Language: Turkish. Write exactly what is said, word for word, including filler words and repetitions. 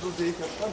Kunduze'yi kaptan.